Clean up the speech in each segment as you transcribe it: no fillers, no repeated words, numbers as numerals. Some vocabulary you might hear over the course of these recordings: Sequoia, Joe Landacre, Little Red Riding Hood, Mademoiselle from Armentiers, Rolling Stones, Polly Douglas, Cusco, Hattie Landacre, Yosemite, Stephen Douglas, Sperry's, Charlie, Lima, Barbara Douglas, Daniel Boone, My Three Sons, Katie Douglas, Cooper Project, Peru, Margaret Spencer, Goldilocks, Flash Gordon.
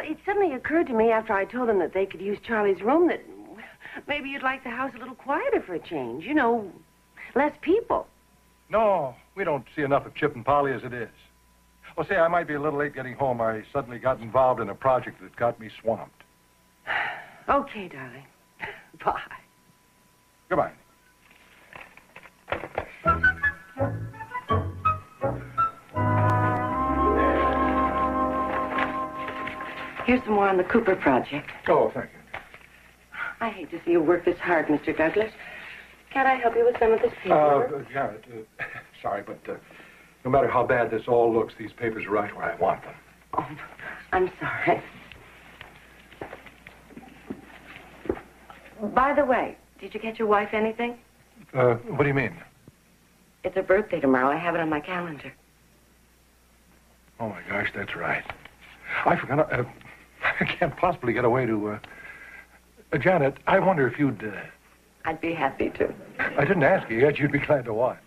Well, it suddenly occurred to me after I told them that they could use Charlie's room that maybe you'd like the house a little quieter for a change. You know, less people. No, we don't see enough of Chip and Polly as it is. Well, say, I might be a little late getting home. I suddenly got involved in a project that got me swamped. Okay, darling. Bye. Goodbye. Here's some more on the Cooper Project. Oh, thank you. I hate to see you work this hard, Mr. Douglas. Can't I help you with some of this paperwork? Sorry, but no matter how bad this all looks, these papers are right where I want them. Oh, I'm sorry. By the way, did you get your wife anything? What do you mean? It's her birthday tomorrow. I have it on my calendar. Oh, my gosh, that's right. I forgot. I can't possibly get away to, Janet, I wonder if you'd, I'd be happy to. I didn't ask you yet. You'd be glad to what?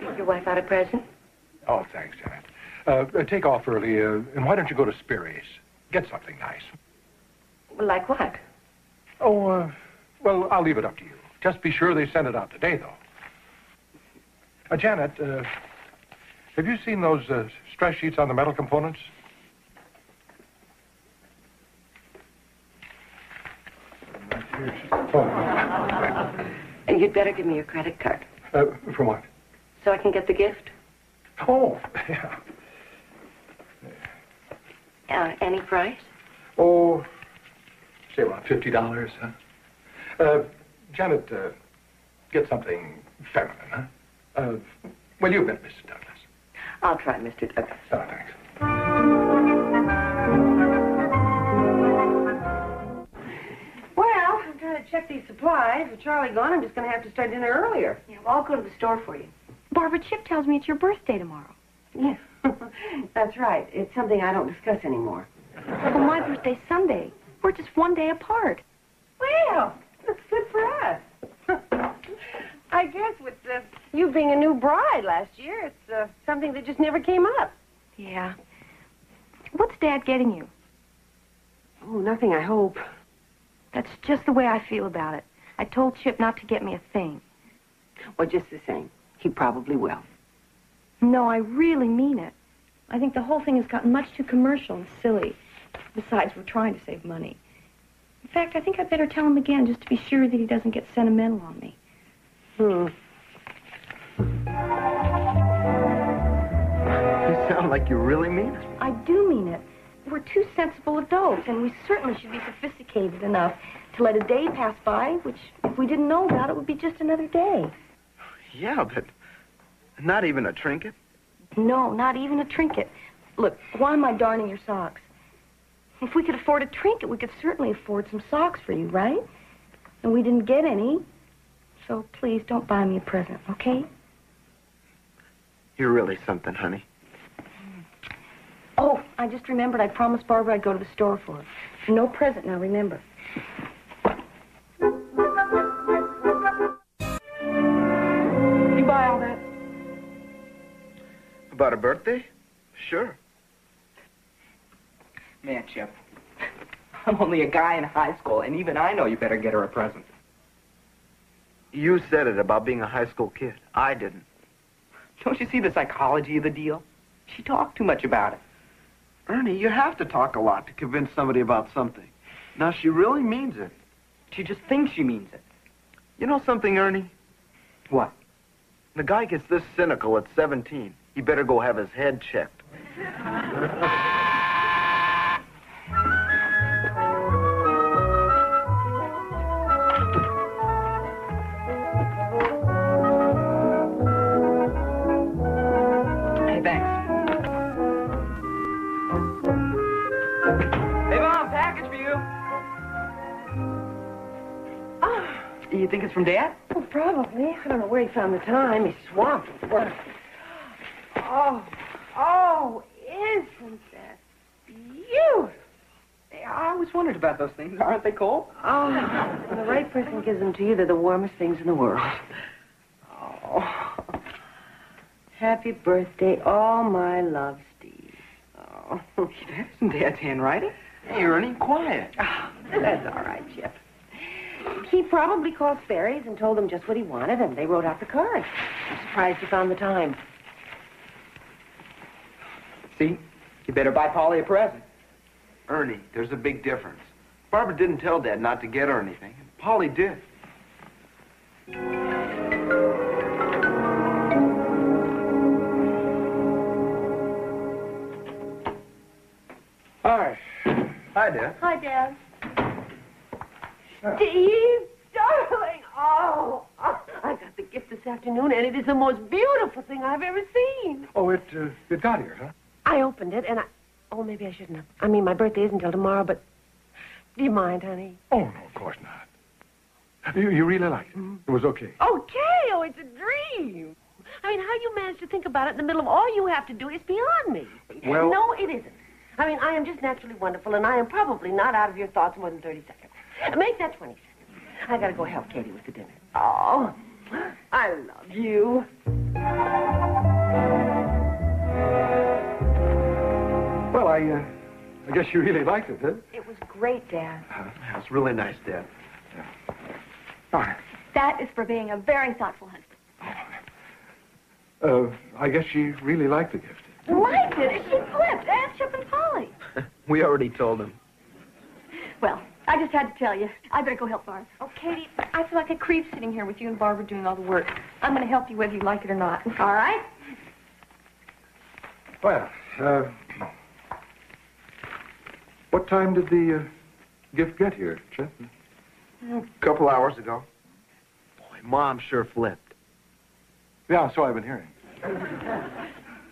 Give your wife out a present? Oh, thanks, Janet. Take off early, and why don't you go to Sperry's? Get something nice. Well, like what? Oh, well, I'll leave it up to you. Just be sure they send it out today, though. Janet, have you seen those, stress sheets on the metal components? And you'd better give me your credit card. For what? So I can get the gift. Oh, yeah. Any price? Oh, say about $50, huh? Janet, get something feminine, huh? Well, you've been Mrs. Douglas. I'll try, Mr. Douglas. Oh, thanks. Check these supplies. With Charlie gone, I'm just going to have to start dinner earlier. Yeah, well, I'll go to the store for you. Barbara, Chip tells me it's your birthday tomorrow. Yeah, that's right. It's something I don't discuss anymore. Well, my birthday's Sunday. We're just one day apart. Well, that's good for us. I guess with you being a new bride last year, it's something that just never came up. Yeah. What's Dad getting you? Oh, nothing, I hope. That's just the way I feel about it. I told Chip not to get me a thing. Well, just the same, he probably will. No, I really mean it. I think the whole thing has gotten much too commercial and silly. Besides, we're trying to save money. In fact, I think I'd better tell him again just to be sure that he doesn't get sentimental on me. You sound like you really mean it. I do mean it. We're two sensible adults, and we certainly should be sophisticated enough to let a day pass by, which, if we didn't know about it, would be just another day. Yeah, but not even a trinket? No, not even a trinket. Look, why am I darning your socks? If we could afford a trinket, we could certainly afford some socks for you, right? And we didn't get any, so please don't buy me a present, okay? You're really something, honey. Oh, I just remembered. I promised Barbara I'd go to the store for her. No present now, remember. You buy all that? About a birthday? Sure. Man, Chip, I'm only a guy in high school, and even I know you better get her a present. You said it about being a high school kid. I didn't. Don't you see the psychology of the deal? She talked too much about it. Ernie, you have to talk a lot to convince somebody about something. Now, she really means it. She just thinks she means it. You know something, Ernie? What? The guy gets this cynical at 17. He better go have his head checked. Hey, thanks. You think it's from Dad? Well, probably. I don't know where he found the time. He's swamped with work. Oh, isn't that beautiful? I always wondered about those things. Aren't they cool? Oh, when the right person gives them to you, they're the warmest things in the world. Oh. Happy birthday, all my love, Steve. Oh, that isn't Dad's handwriting. You're running quiet. Oh, that's all right, Chip. He probably called Sperry's and told them just what he wanted, and they wrote out the card. I'm surprised you found the time. See? You better buy Polly a present. Ernie, there's a big difference. Barbara didn't tell Dad not to get her anything. Polly did. Hi. Hi, Dad. Hi, Dad. Steve, darling. Oh, I got the gift this afternoon, and it is the most beautiful thing I've ever seen. Oh, it got here, huh? I opened it, and I... Oh, maybe I shouldn't have. I mean, my birthday isn't until tomorrow, but... Do you mind, honey? Oh, no, of course not. You really liked it. Mm-hmm. It was okay. Okay? Oh, it's a dream. I mean, how you managed to think about it in the middle of all you have to do is beyond me. Well... No, it isn't. I mean, I am just naturally wonderful, and I am probably not out of your thoughts more than 30 seconds. Make that 20 seconds. I gotta go help Katie with the dinner. Oh, I love you. Well, I guess you really liked it, huh? It was great, Dad. It was really nice, Dad. Yeah. All right. That is for being a very thoughtful husband. I guess she really liked the gift. Liked it? She flipped. Ask Chip and Polly. We already told them. Well, I just had to tell you. I better go help Barb. Oh, Katie, I feel like a creep sitting here with you and Barbara doing all the work. I'm going to help you whether you like it or not. All right? Well, what time did the gift get here, Chip? A couple hours ago. Boy, Mom sure flipped. Yeah, so I've been hearing.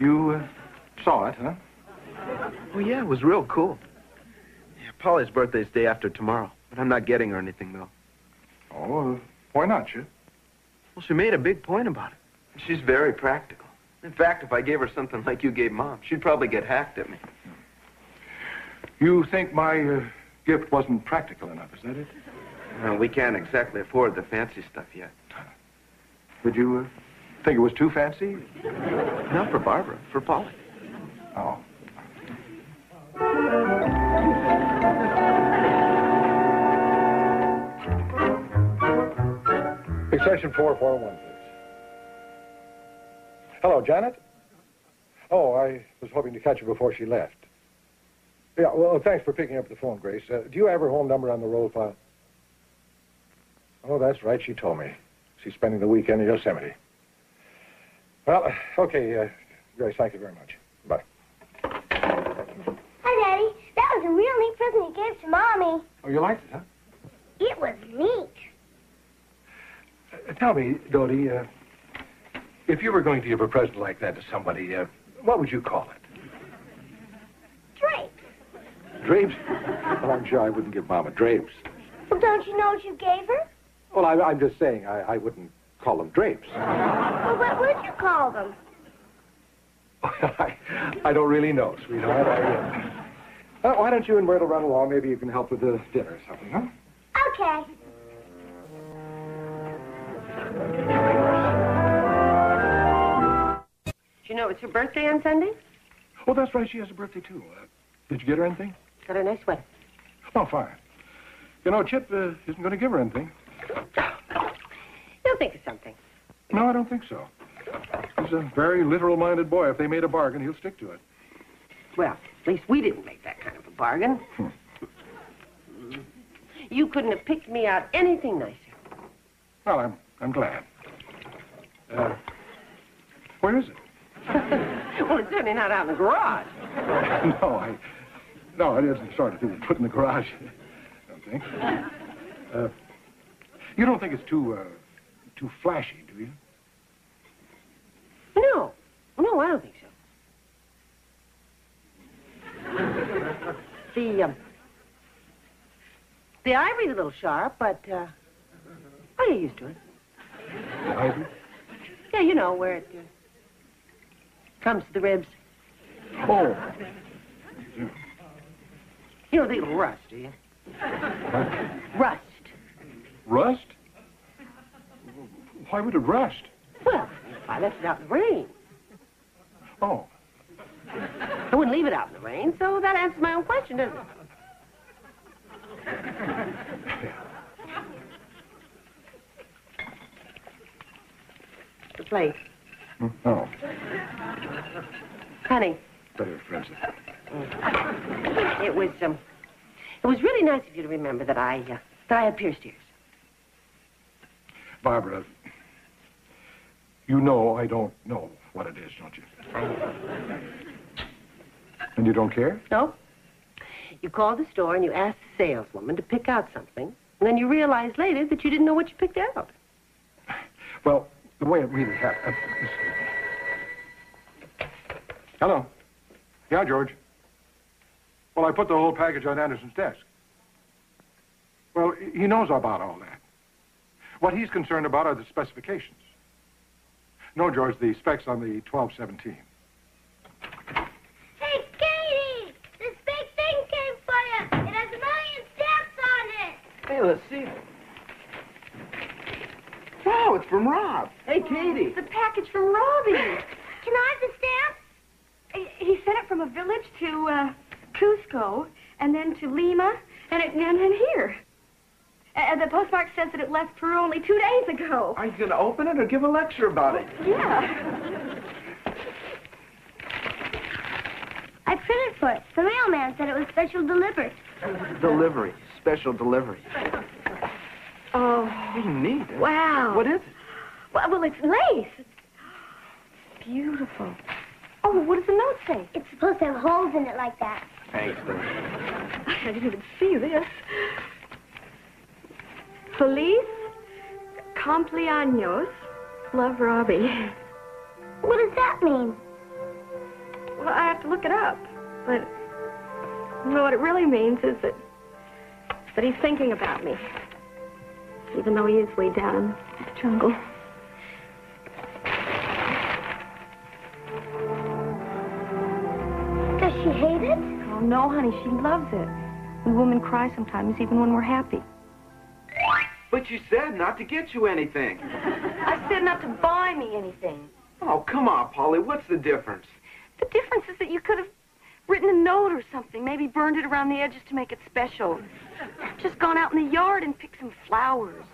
You saw it, huh? Oh, yeah, it was real cool. Yeah, Polly's birthday's day after tomorrow, but I'm not getting her anything, though. Oh, why not, Chip? Well, she made a big point about it. She's very practical. In fact, if I gave her something like you gave Mom, she'd probably get hacked at me. You think my gift wasn't practical enough, is that it? No, we can't exactly afford the fancy stuff yet. Did you think it was too fancy? Not for Barbara, for Polly. Oh. Extension 441, please. Hello, Janet? Oh, I was hoping to catch her before she left. Yeah, well, thanks for picking up the phone, Grace. Do you have her home number on the roll file? Oh, that's right, she told me. She's spending the weekend in Yosemite. Well, okay, Grace, thank you very much. Bye. Hi, Daddy. That was a real neat present you gave to Mommy. Oh, you liked it, huh? It was neat. Tell me, Dodie, if you were going to give a present like that to somebody, what would you call it? Drapes. Drapes? Well, I'm sure I wouldn't give Mama drapes. Well, don't you know what you gave her? Well, I'm just saying I wouldn't call them drapes. Well, what would you call them? I don't really know, sweetheart. Why don't you and Myrtle run along? Maybe you can help with the dinner or something, huh? Okay. Do you know it's her birthday on Sunday? Oh, that's right. She has a birthday, too. Did you get her anything? Got her a nice sweater. Oh, fine. You know, Chip isn't going to give her anything. You'll think of something. No, I don't think so. He's a very literal-minded boy. If they made a bargain, he'll stick to it. Well, at least we didn't make that kind of a bargain. You couldn't have picked me out anything nicer. Well, I'm glad. Where is it? Well, it's certainly not out in the garage. No, it isn't sort of thing to put in the garage. I don't think. You don't think it's too flashy, do you? No, I don't think so. The ivory's a little sharp, but I get used to it. The ivory? Yeah, you know where it comes to the ribs. Oh. Yeah. You don't think it'll rust, do you? Huh? Rust. Rust? Why would it rust? Well, if I left it out in the rain. Oh. I wouldn't leave it out in the rain, so that answers my own question, doesn't it? The plate. No. Honey. Better friends. It was really nice of you to remember that I had pierced ears. Barbara, you know I don't know what it is, don't you? And you don't care? No. You called the store and you asked the saleswoman to pick out something, and then you realized later that you didn't know what you picked out. Well, the way it really happened... Hello. Yeah, George. Well, I put the whole package on Anderson's desk. Well, he knows about all that. What he's concerned about are the specifications. No, George, the specs on the 1217. Hey, Katie! This big thing came for you! It has a million stamps on it! Hey, let's see it. Wow, it's from Rob. Hey, Katie! It's a package from Robbie. Can I have the stamp? He sent it from a village to, Cusco, and then to Lima, and then here. The postmark says that it left Peru only 2 days ago. Are you going to open it or give a lecture about it? Yeah. I printed for it. The mailman said it was special delivery. Delivery. Special delivery. Oh. Pretty neat. Huh? Wow. What is it? Well, it's lace. It's beautiful. Oh, what does the note say? It's supposed to have holes in it like that. Thanks, Liz. I didn't even see this. Feliz cumpleaños. Love, Robbie. What does that mean? Well, I have to look it up. But what it really means is that he's thinking about me. Even though he is way down in the jungle. Does she hate it? Oh, no, honey. She loves it. We women cry sometimes, even when we're happy. But you said not to get you anything. I said not to buy me anything. Oh, come on, Polly. What's the difference? The difference is that you could have written a note or something, maybe burned it around the edges to make it special. Just gone out in the yard and picked some flowers.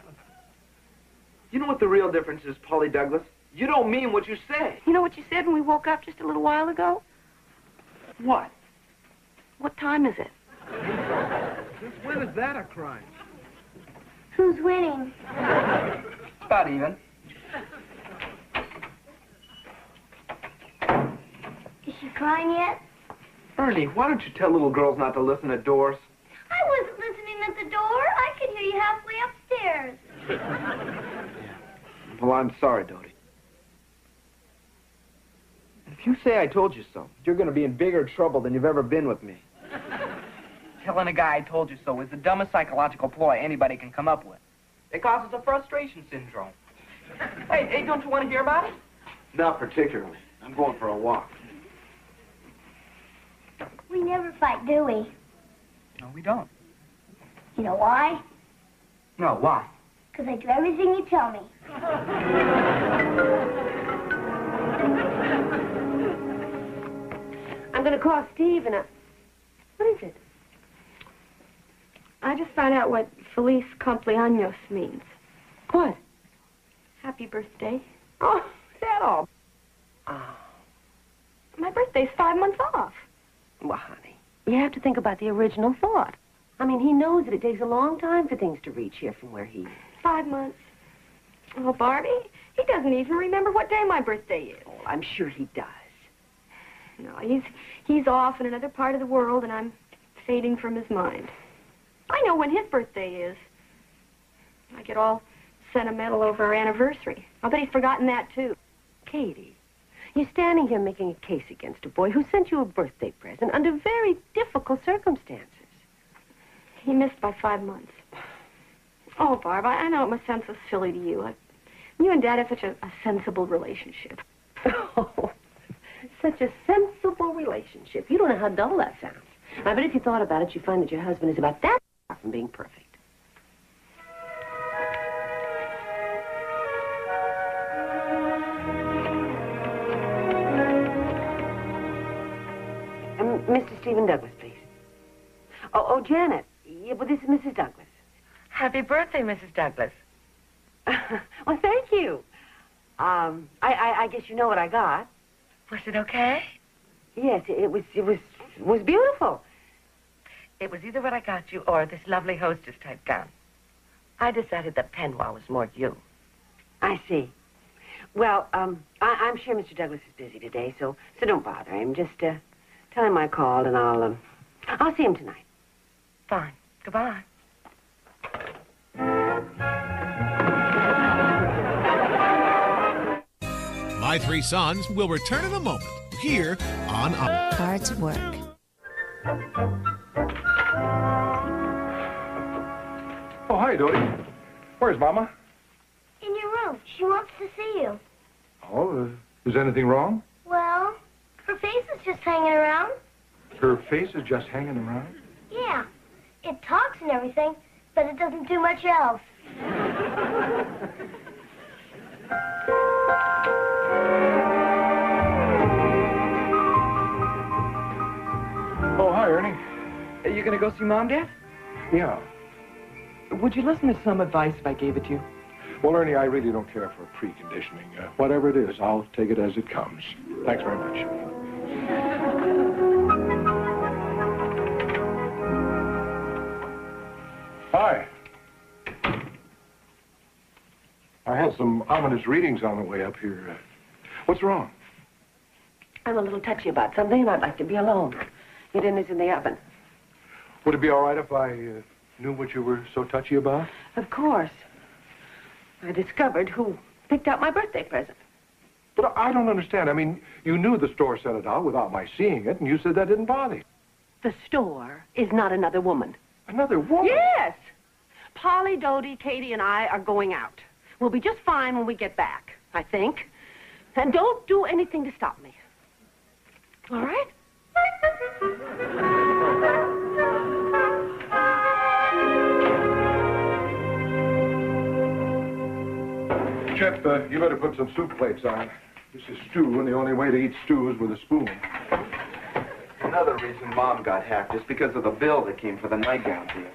You know what the real difference is, Polly Douglas? You don't mean what you say. You know what you said when we woke up just a little while ago? What? What time is it? When is that a crime? Who's winning? About even. Is she crying yet? Ernie, why don't you tell little girls not to listen at doors? I wasn't listening at the door. I could hear you halfway upstairs. Yeah. Well, I'm sorry, Dodie. If you say I told you so, you're going to be in bigger trouble than you've ever been with me. Telling a guy I told you so is the dumbest psychological ploy anybody can come up with. It causes a frustration syndrome. Hey, don't you want to hear about it? Not particularly. I'm going for a walk. We never fight, do we? No, we don't. You know why? No, why? Because I do everything you tell me. I'm going to call Steve and What is it? I just found out what Feliz Cumpleaños means. What? Happy birthday. Oh, is that all? Oh. My birthday's 5 months off. Well, honey, you have to think about the original thought. I mean, he knows that it takes a long time for things to reach here from where he is. 5 months. Oh, Barbie, he doesn't even remember what day my birthday is. Oh, I'm sure he does. No, he's off in another part of the world, and I'm fading from his mind. I know when his birthday is. I get all sentimental over our anniversary. I'll bet he's forgotten that, too. Katie, you're standing here making a case against a boy who sent you a birthday present under very difficult circumstances. He missed by 5 months. Oh, Barb, I know it must sound so silly to you. You and Dad have such a sensible relationship. Oh, such a sensible relationship. You don't know how dull that sounds. I bet if you thought about it, you'd find that your husband is about that from being perfect. Mr. Stephen Douglas, please. Oh, Janet, Yeah, but this is Mrs. Douglas. Happy birthday, Mrs. Douglas. Well, thank you. I guess you know what I got. Was it okay? Yes, it was beautiful. It was either what I got you or this lovely hostess type gown. I decided that peignoir was more you. I see. Well, I'm sure Mr. Douglas is busy today, so don't bother him. Just tell him I called, and I'll see him tonight. Fine. Goodbye. My Three Sons will return in a moment here on Hard's Work. Oh, hi, Dodie. Where's Mama? In your room. She wants to see you. Oh, is anything wrong? Well, her face is just hanging around. Her face is just hanging around? Yeah. It talks and everything, but it doesn't do much else. Oh, hi, Ernie. Are you going to go see Mom, Dad? Yeah. Would you listen to some advice if I gave it to you? Well, Ernie, I really don't care for preconditioning. Whatever it is, I'll take it as it comes. Thanks very much. Hi. I had some ominous readings on the way up here. What's wrong? I'm a little touchy about something, and I'd like to be alone. Your dinner's in the oven. Would it be all right if I knew what you were so touchy about? Of course. I discovered who picked out my birthday present. But I don't understand. I mean, you knew the store sent it out without my seeing it, and you said that didn't bother you. The store is not another woman. Another woman? Yes. Polly, Dodie, Katie, and I are going out. We'll be just fine when we get back, I think. And don't do anything to stop me. All right? Chip, you better put some soup plates on. This is stew, and the only way to eat stew is with a spoon. Another reason Mom got hacked is because of the bill that came for the nightgown deal.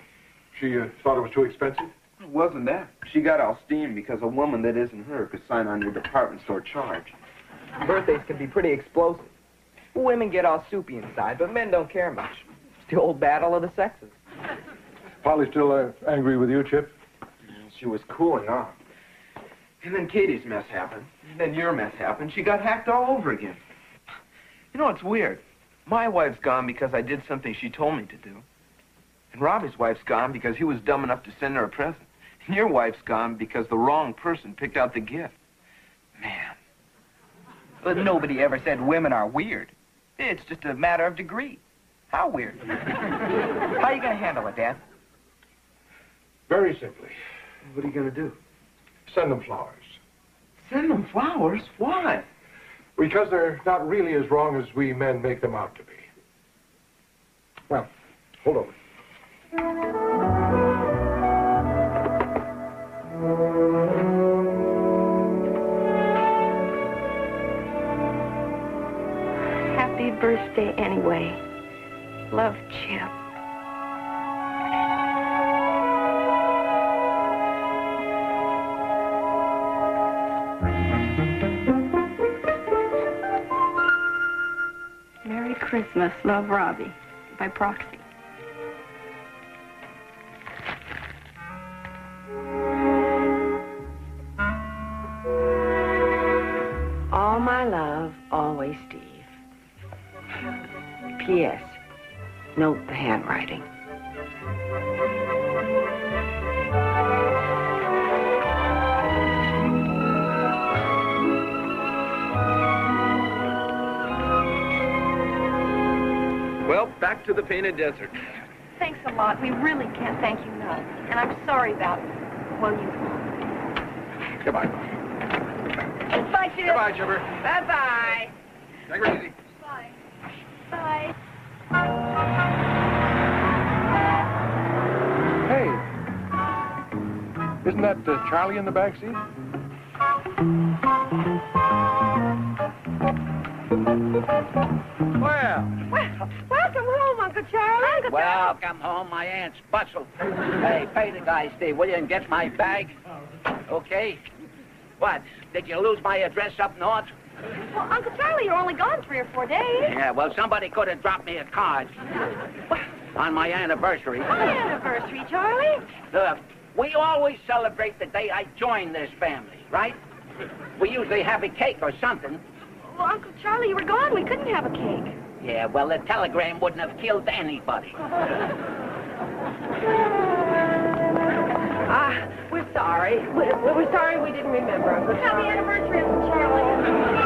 She thought it was too expensive? It wasn't that. She got all steamed because a woman that isn't her could sign on your department store charge. Birthdays can be pretty explosive. Women get all soupy inside, but men don't care much. It's the old battle of the sexes. Polly's still angry with you, Chip? She was cooling off. And then Katie's mess happened. And then your mess happened. She got hacked all over again. You know, it's weird. My wife's gone because I did something she told me to do. And Robbie's wife's gone because he was dumb enough to send her a present. And your wife's gone because the wrong person picked out the gift. Man. But nobody ever said women are weird. It's just a matter of degree. How weird? How are you going to handle it, Dad? Very simply. What are you going to do? Send them flowers. Send them flowers? Why? Because they're not really as wrong as we men make them out to be. Well, hold on. Happy birthday anyway. Love, Chip. Christmas, love, Robbie, by proxy. All my love, always Steve. P.S. Note the handwriting. Well, back to the painted desert. Thanks a lot. We really can't thank you enough. And I'm sorry about, well, you. Goodbye. Bye, Chip. Goodbye, Chipper. Bye-bye. Take it easy. Bye. Bye. Hey. Isn't that Charlie in the backseat? Well. Welcome home, Uncle Charlie. Hi, Take a bag. Well, come home. My aunt's bustled. Hey, pay the guy, Steve, will you, and get my bag? Okay. What? Did you lose my address up north? Well, Uncle Charlie, you're only gone 3 or 4 days. Yeah, well, somebody could have dropped me a card. On my anniversary. My anniversary, Charlie? Look, we always celebrate the day I joined this family, right? We usually have a cake or something. Well, Uncle Charlie, you were gone. We couldn't have a cake. Yeah, well, the telegram wouldn't have killed anybody. We're sorry. We're sorry we didn't remember. Happy anniversary, Uncle Charlie.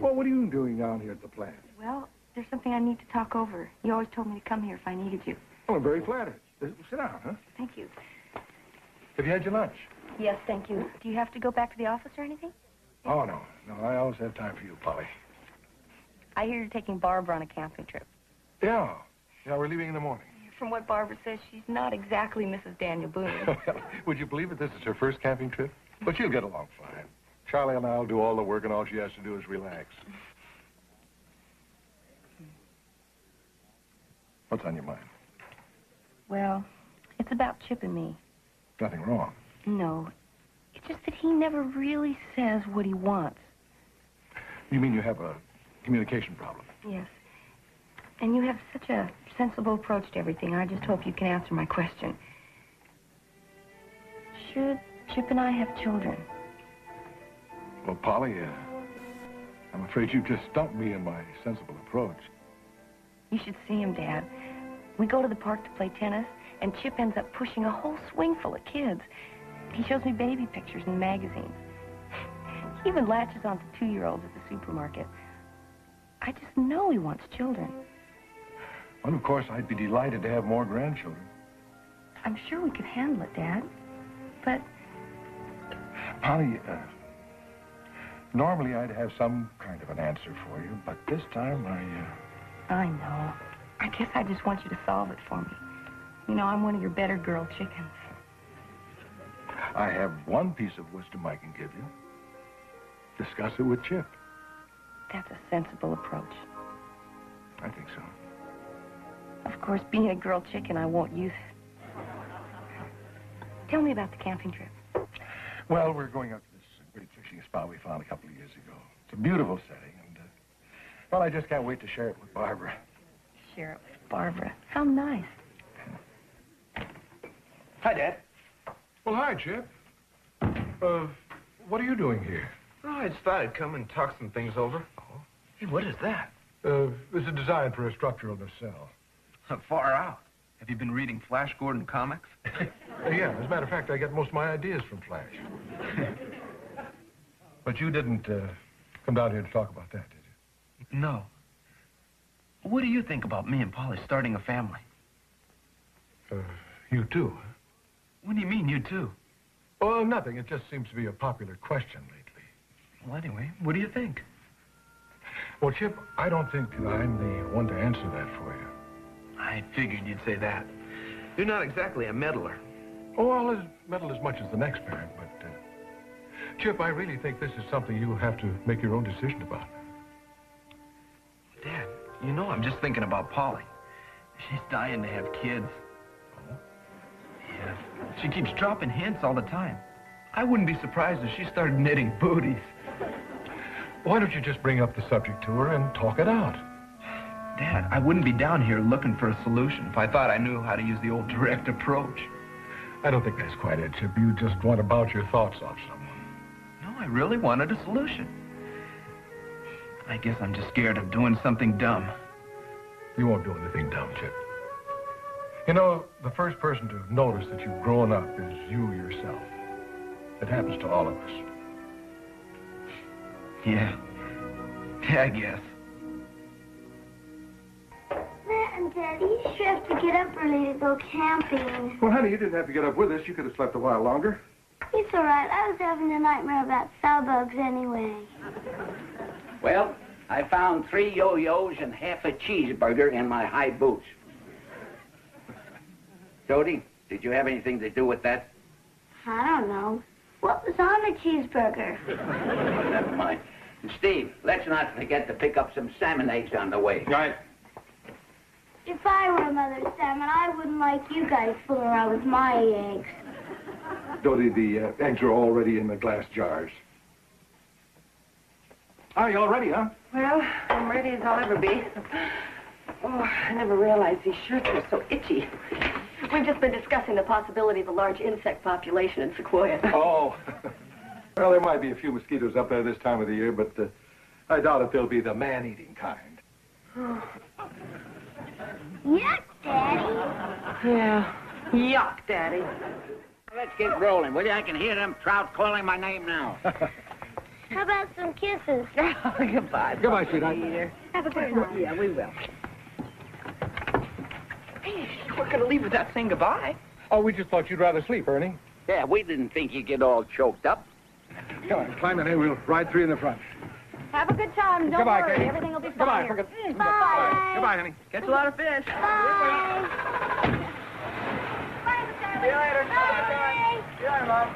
Well, what are you doing down here at the plant? Well, there's something I need to talk over. You always told me to come here if I needed you. Well, I'm very flattered. Sit down, huh? Thank you. Have you had your lunch? Yes, thank you. Do you have to go back to the office or anything? Oh, no. No, I always have time for you, Polly. I hear you're taking Barbara on a camping trip. Yeah. Yeah, we're leaving in the morning. From what Barbara says, she's not exactly Mrs. Daniel Boone. Would you believe it? This is her first camping trip? But you'll get along fine. Charlie and I will do all the work, and all she has to do is relax. What's on your mind? Well, it's about Chip and me. Nothing wrong. No. It's just that he never really says what he wants. You mean you have a communication problem? Yes. And you have such a sensible approach to everything. I just hope you can answer my question. Should Chip and I have children? Well, Polly, I'm afraid you've just stumped me in my sensible approach. You should see him, Dad. We go to the park to play tennis, and Chip ends up pushing a whole swing full of kids. He shows me baby pictures in magazines. He even latches on to 2-year-olds at the supermarket. I just know he wants children. Well, of course, I'd be delighted to have more grandchildren. I'm sure we could handle it, Dad. But... Polly, normally, I'd have some kind of an answer for you, but this time I know. I guess I just want you to solve it for me. You know, I'm one of your better girl chickens. I have one piece of wisdom I can give you. Discuss it with Chip. That's a sensible approach. I think so. Of course, being a girl chicken, I won't use it. Tell me about the camping trip. Well, we're going up to great fishing spot we found a couple of years ago. It's a beautiful setting, and, well, I just can't wait to share it with Barbara. Share it with Barbara? How nice. Hi, Dad. Well, hi, Chip. What are you doing here? Well, I just thought I'd come and talk some things over. Oh? Hey, what is that? It's a design for a structural nacelle. Far out. Have you been reading Flash Gordon comics? Yeah, as a matter of fact, I get most of my ideas from Flash. But you didn't come down here to talk about that, did you? No. What do you think about me and Polly starting a family? You too, huh? What do you mean, you too? Oh, nothing. It just seems to be a popular question lately. Well, anyway, what do you think? Well, Chip, I don't think that I'm the one to answer that for you. I figured you'd say that. You're not exactly a meddler. Oh, I'll meddle as much as the next parent, but... Chip, I really think this is something you have to make your own decision about. Dad, you know I'm just thinking about Polly. She's dying to have kids. Oh? Yeah. She keeps dropping hints all the time. I wouldn't be surprised if she started knitting booties. Why don't you just bring up the subject to her and talk it out? Dad, I wouldn't be down here looking for a solution if I thought I knew how to use the old direct approach. I don't think that's quite it, Chip. You just want to bounce your thoughts off someone. I really wanted a solution. I guess I'm just scared of doing something dumb. You won't do anything dumb, Chip. You know, the first person to have noticed that you've grown up is you yourself. It happens to all of us. Yeah. Yeah, I guess. And Daddy, you sure have to get up early to go camping. Well, honey, you didn't have to get up with us. You could have slept a while longer. It's all right. I was having a nightmare about sawbugs anyway. Well, I found 3 yo-yos and half a cheeseburger in my high boots. Jody, did you have anything to do with that? I don't know. What was on the cheeseburger? Oh, never mind. And Steve, let's not forget to pick up some salmon eggs on the way. Right. If I were Mother Salmon, I wouldn't like you guys fooling around with my eggs. Dodie, the eggs are already in the glass jars. Are you all ready, huh? Well, I'm ready as I'll ever be. Oh, I never realized these shirts were so itchy. We've just been discussing the possibility of a large insect population in Sequoia. Oh. Well, there might be a few mosquitoes up there this time of the year, but I doubt if they'll be the man-eating kind. Oh. Yuck, Daddy. Yeah. Yuck, Daddy. Let's get rolling, will you? I can hear them trout calling my name now. How about some kisses? Oh, goodbye. Goodbye, sweetheart. Have a good one. Yeah, we will. Hey, we're going to leave without saying goodbye. Oh, we just thought you'd rather sleep, Ernie. Yeah, we didn't think you'd get all choked up. Come on, climb in here. We'll ride 3 in the front. Have a good time. Don't worry. Katie. Everything will be fine. Goodbye. Here. Goodbye. Bye. Goodbye, honey. Catch a lot of fish. Bye. Bye, Charlie. See you later. Bye. See you later, Mom.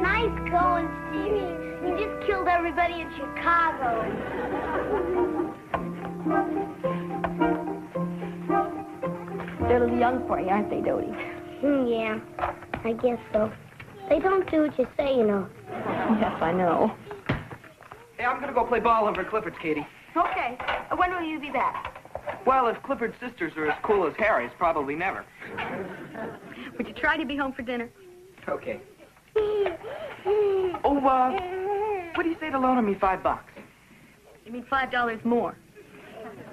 Nice going, Stevie. You just killed everybody in Chicago. They're a little young for you, aren't they, Dodie? Yeah, I guess so. They don't do what you say, you know. Yes, I know. Hey, I'm going to go play ball over at Clifford's, Katie. Okay. When will you be back? Well, if Clifford's sisters are as cool as Harry's, probably never. Would you try to be home for dinner? Okay. Oh, what do you say to loaning me $5? You mean $5 more?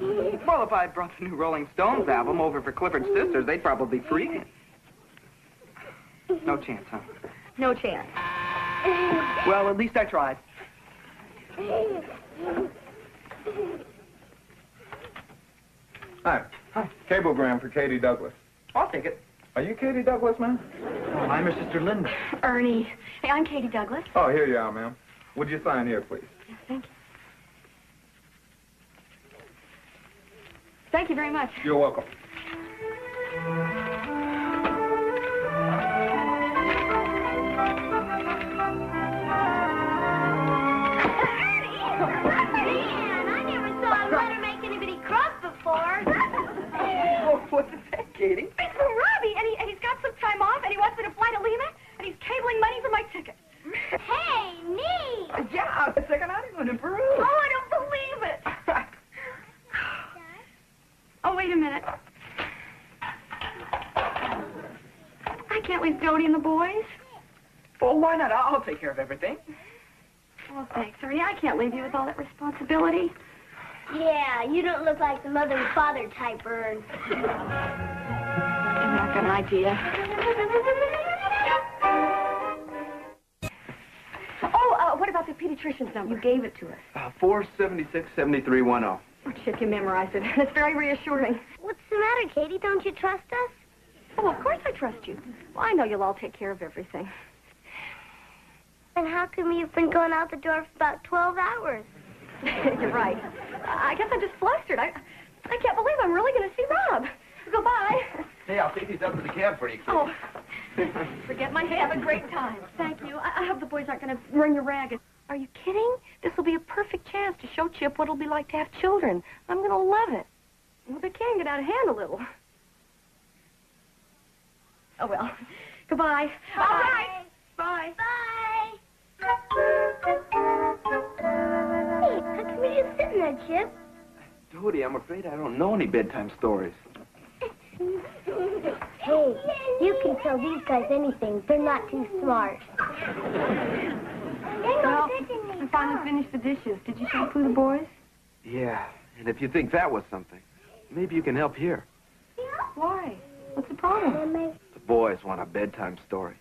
Well, if I brought the new Rolling Stones album over for Clifford's sisters, they'd probably freak it. No chance, huh? No chance. Well, at least I tried. Hi. Hi. Cablegram for Katie Douglas. I'll take it. Are you Katie Douglas, ma'am? I'm her sister, Linda. Ernie. Hey, I'm Katie Douglas. Oh, here you are, ma'am. Would you sign here, please? Yes, thank you. Thank you very much. You're welcome. Man, I never saw a letter make anybody cross before. Oh, what's that, Katie? It's from Robbie, and he's got some time off, and he wants me to fly to Lima, and he's cabling money for my ticket. Hey, me! Yeah, the second honeymoon in Peru. Oh, I don't believe it. Oh, wait a minute. I can't leave Dodie and the boys. Well, why not? I'll take care of everything. Oh, thanks, Ernie. I can't leave you with all that responsibility. Yeah, you don't look like the mother and father type, Ern. I've got an idea. Oh, what about the pediatrician's number? You gave it to us. 476-7310. Oh, Chip, you memorized it. It's very reassuring. What's the matter, Katie? Don't you trust us? Oh, of course I trust you. Well, I know you'll all take care of everything. And how come you've been going out the door for about 12 hours? You're right. I guess I'm just flustered. I can't believe I'm really going to see Rob. Goodbye. Hey, I'll take these up to the cab for you, Katie. Oh, forget my hat. Have a great time. Thank you. I hope the boys aren't going to run your ragged. Are you kidding? This will be a perfect chance to show Chip what it'll be like to have children. I'm going to love it. Well, they can get out of hand a little. Oh, well. Goodbye. Bye. All right. Bye. Bye. Hey, how come you're just sitting there, Chip? Dodie, I'm afraid I don't know any bedtime stories. Hey, you can tell these guys anything. They're not too smart. Well, I finally finished the dishes. Did you shampoo the boys? Yeah, and if you think that was something, maybe you can help here. Why? What's the problem? The boys want a bedtime story.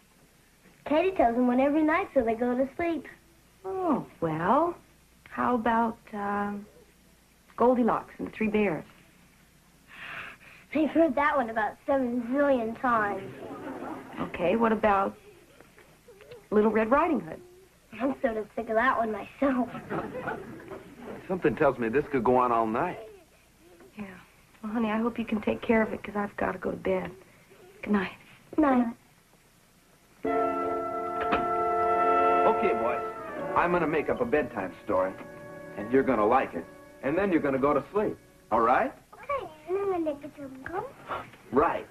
Katie tells them one every night so they go to sleep. Oh, well, how about Goldilocks and the Three Bears? They've heard that one about 7 zillion times. Okay, what about Little Red Riding Hood? I'm sort of sick of that one myself. Something tells me this could go on all night. Yeah. Well, honey, I hope you can take care of it, because I've got to go to bed. Good night. Good night. Okay, boys. I'm going to make up a bedtime story, and you're going to like it. And then you're going to go to sleep. All right? Right.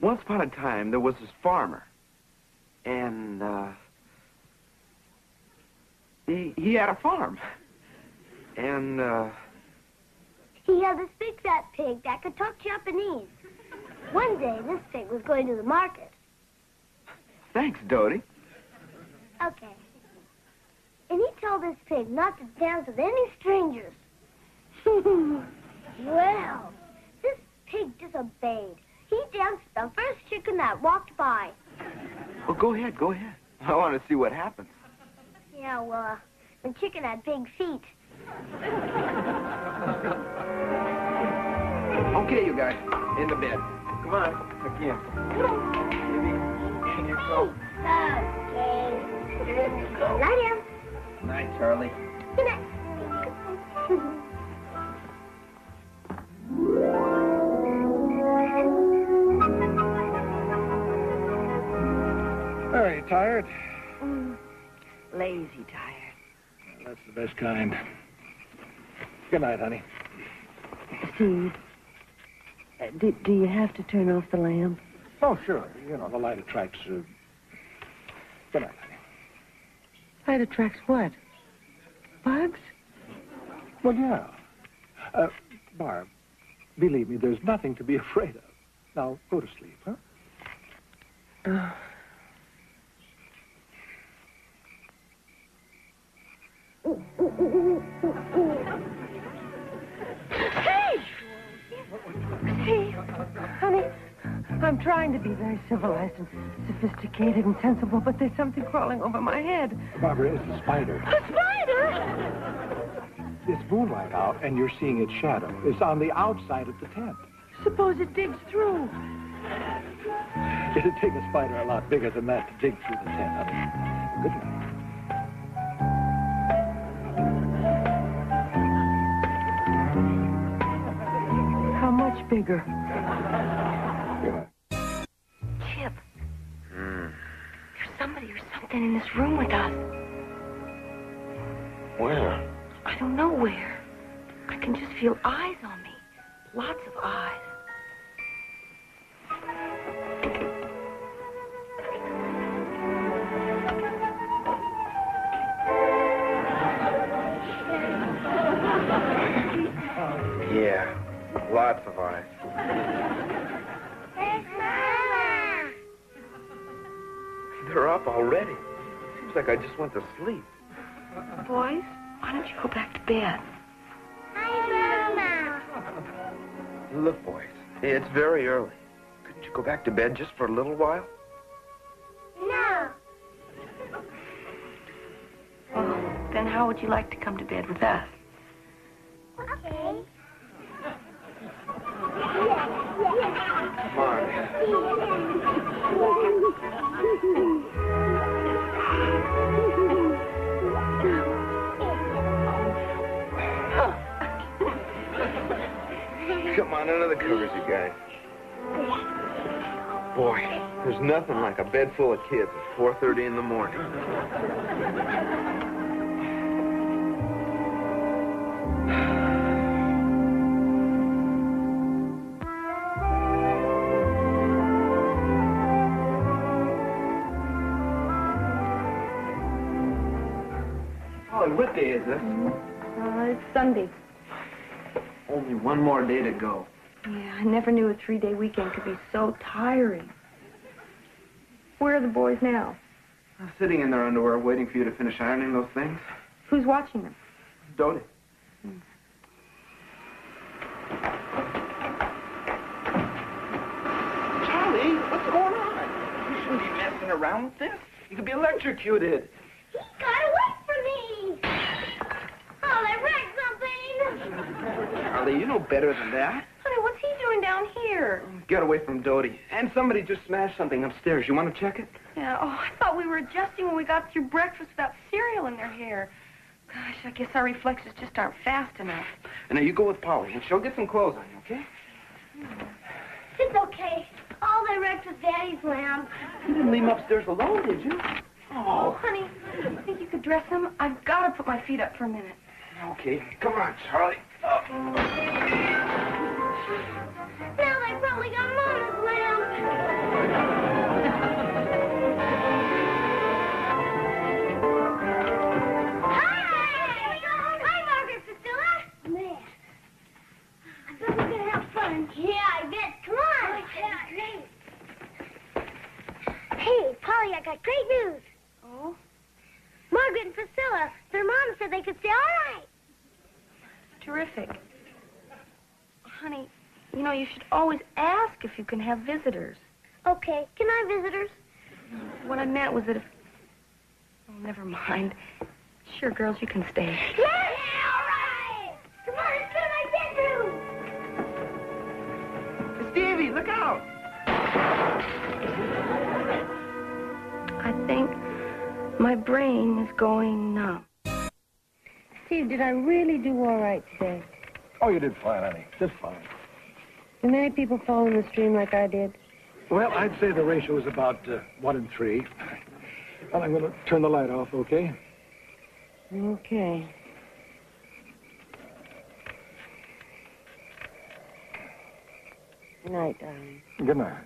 Once upon a time, there was this farmer. And, he had a farm. And, he had this big fat pig that could talk Japanese. One day, this pig was going to the market. Thanks, Dodie. Okay. And he told this pig not to dance with any strangers. Well, this pig disobeyed. He danced with the first chicken that walked by. Well, go ahead, go ahead. I want to see what happens. Yeah, well, the chicken had big feet. Okay, you guys, in the bed. Come on, again. Baby, yourself. Okay. Night, Em. Night, Charlie. Good night. Oh, are you tired? Lazy tired. That's the best kind. Good night, honey. Steve, do you have to turn off the lamp? Oh, sure. You know, the light attracts... Good night, honey. Light attracts what? Bugs? Well, yeah. Barb, believe me, there's nothing to be afraid of. Now, go to sleep, huh? Hey! Steve! Honey, I'm trying to be very civilized and sophisticated and sensible, but there's something crawling over my head. Barbara, it's a spider. A spider? It's moonlight out, and you're seeing its shadow. It's on the outside of the tent. Suppose it digs through. It'd take a spider a lot bigger than that to dig through the tent. Honey. Good night. Bigger. Yeah. Chip. Mm. There's somebody or something in this room with us. Where? I don't know where. I can just feel eyes on me. Lots of eyes. Yeah. Lots of eyes. There's Mama. They're up already. Seems like I just went to sleep. Boys, why don't you go back to bed? Hi, Mama. Look, boys, it's very early. Couldn't you go back to bed just for a little while? No. Well, then how would you like to come to bed with us? Okay. Come on, under the covers, you guys. Boy, there's nothing like a bed full of kids at 4:30 in the morning. Holly, what day is this? It's Sunday. Only one more day to go. Yeah, I never knew a 3-day weekend could be so tiring. Where are the boys now? Sitting in their underwear waiting for you to finish ironing those things. Who's watching them? Dodie. Charlie, what's going on? You shouldn't be messing around with this. You could be electrocuted. He got away from me. Oh, they wrecked something. Charlie, you know better than that. Honey, what's he doing down here? Get away from Dodie. And somebody just smashed something upstairs. You want to check it? Yeah, oh, I thought we were adjusting when we got through breakfast without cereal in their hair. Gosh, I guess our reflexes just aren't fast enough. And now you go with Polly, and she'll get some clothes on you, okay? It's okay. All they wrecked was Daddy's lamp. You didn't leave him upstairs alone, did you? Oh, honey, I think you could dress him. I've got to put my feet up for a minute. Okay, come on, Charlie. Oh. Now they probably got Mama's lamp. Yeah, I bet. Come on. Hey, Polly, I got great news. Oh? Margaret and Priscilla, their mom said they could say all right. Terrific. Honey, you know, you should always ask if you can have visitors. Okay. Can I have visitors? What I meant was that if... Oh, never mind. Sure, girls, you can stay. Yeah! Look out! I think my brain is going numb. Steve, did I really do all right today? Oh, you did fine, honey. Just fine. Did many people fall in the stream like I did? Well, I'd say the ratio is about 1 in 3. Well, I'm going to turn the light off, okay? Okay. Good night, darling. Good night.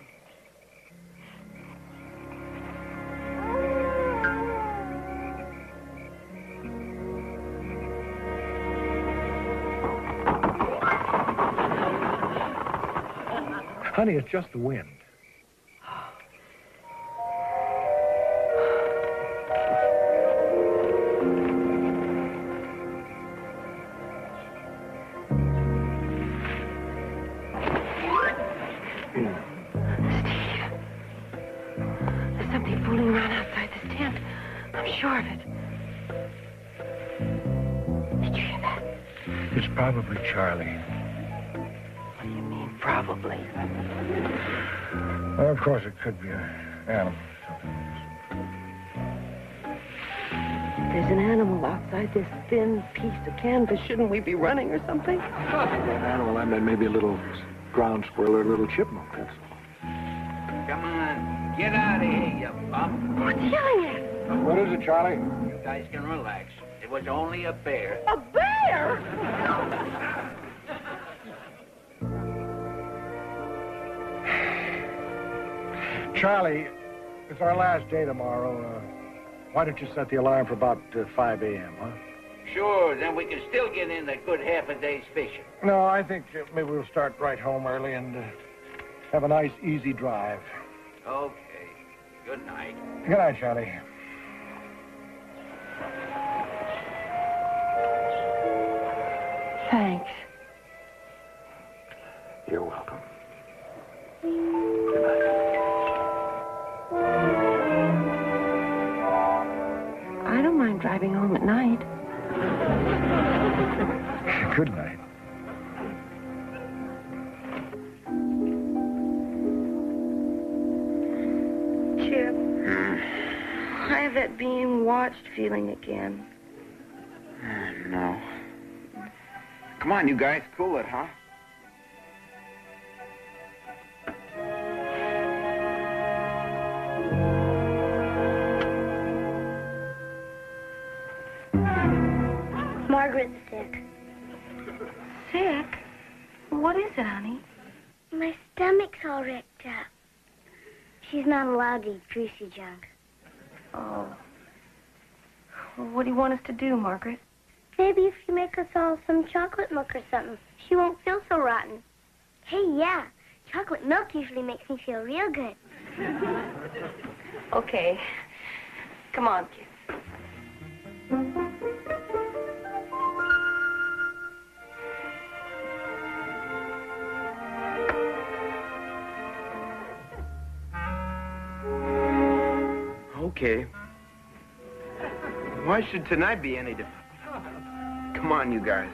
Honey, it's just the wind. Probably Charlie. What do you mean, probably? Well, of course, it could be an animal or something. There's an animal outside this thin piece of canvas. Shouldn't we be running or something? An animal, I mean, maybe a little ground squirrel or a little chipmunk, that's all. Come on, get out of here, you bum. What's killing it? What is it, Charlie? You guys can relax. It was only a bear. A bear? Charlie, it's our last day tomorrow. Why don't you set the alarm for about 5 a.m., huh? Sure, then we can still get in a good half a day's fishing. No, I think maybe we'll start right home early and have a nice, easy drive. Okay. Good night. Good night, Charlie. Thanks. You're welcome. Good night. I don't mind driving home at night. Good night. Chip, I have that being watched feeling again. No. Come on, you guys, cool it, huh? Margaret's sick. Sick? What is it, honey? My stomach's all wrecked up. She's not allowed to eat greasy junk. Oh. Well, what do you want us to do, Margaret? Maybe if you make us all some chocolate milk or something, she won't feel so rotten. Hey, yeah, chocolate milk usually makes me feel real good. Okay, Come on, kids. Okay. Why should tonight be any different? Come on, you guys.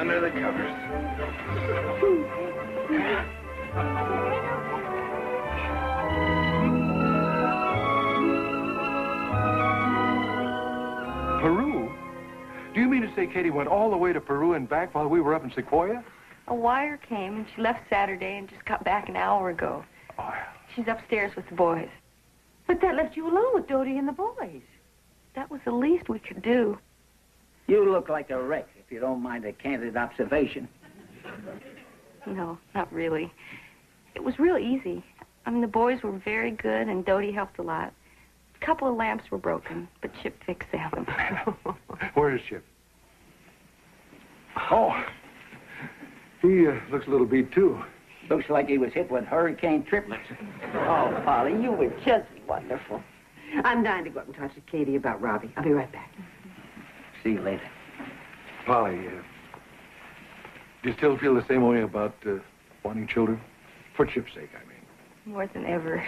Under the covers. Peru? Do you mean to say Katie went all the way to Peru and back while we were up in Sequoia? A wire came and she left Saturday and just got back an hour ago. She's upstairs with the boys. But that left you alone with Dodie and the boys. That was the least we could do. You look like a wreck, if you don't mind a candid observation. No, not really. It was real easy. I mean, the boys were very good, and Dodie helped a lot. A couple of lamps were broken, but Chip fixed them. Where is Chip? Oh, he looks a little beat, too. Looks like he was hit with hurricane triplets. Oh, Polly, you were just wonderful. I'm dying to go up and talk to Katie about Robbie. I'll be right back. See you later. Polly, do you still feel the same way about wanting children? For Chip's sake, I mean. More than ever.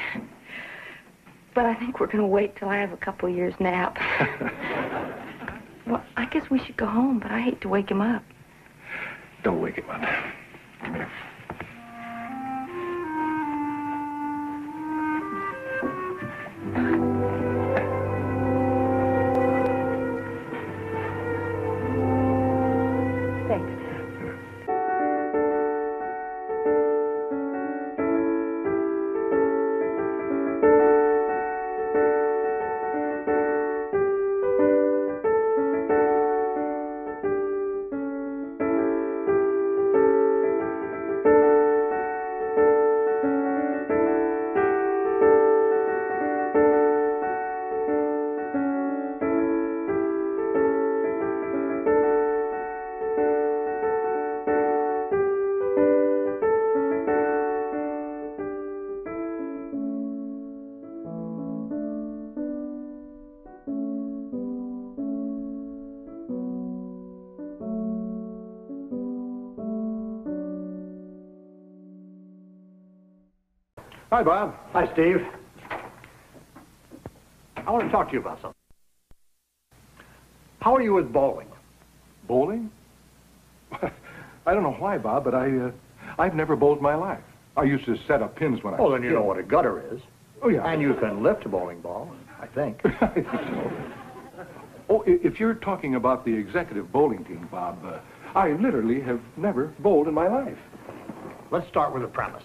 But I think we're going to wait till I have a couple years nap. Well, I guess we should go home, but I hate to wake him up. Don't wake him up. Come here. Hi, Bob. Hi, Steve. I want to talk to you about something. How are you with bowling? Bowling? I don't know why, Bob, but I've never bowled in my life. I used to set up pins when I... Well, then you know what a gutter is. Oh, yeah. And you can lift a bowling ball, I think. I think so. Oh, if you're talking about the executive bowling team, Bob, I literally have never bowled in my life. Let's start with a premise.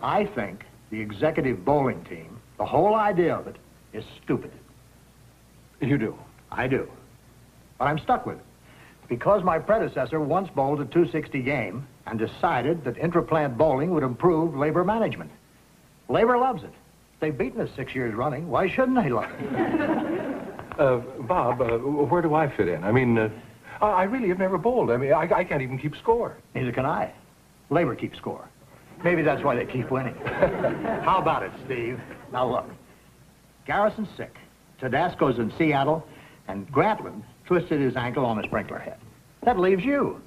I think the executive bowling team, the whole idea of it, is stupid. You do? I do. But I'm stuck with it. Because my predecessor once bowled a 260 game and decided that intraplant bowling would improve labor management. Labor loves it. They've beaten us 6 years running. Why shouldn't they love it? Bob, where do I fit in? I mean, I really have never bowled. I mean, I can't even keep score. Neither can I. Labor keeps score. Maybe that's why they keep winning. How about it, Steve? Now, look. Garrison's sick. Tedasco's in Seattle. And Grantland twisted his ankle on a sprinkler head. That leaves you.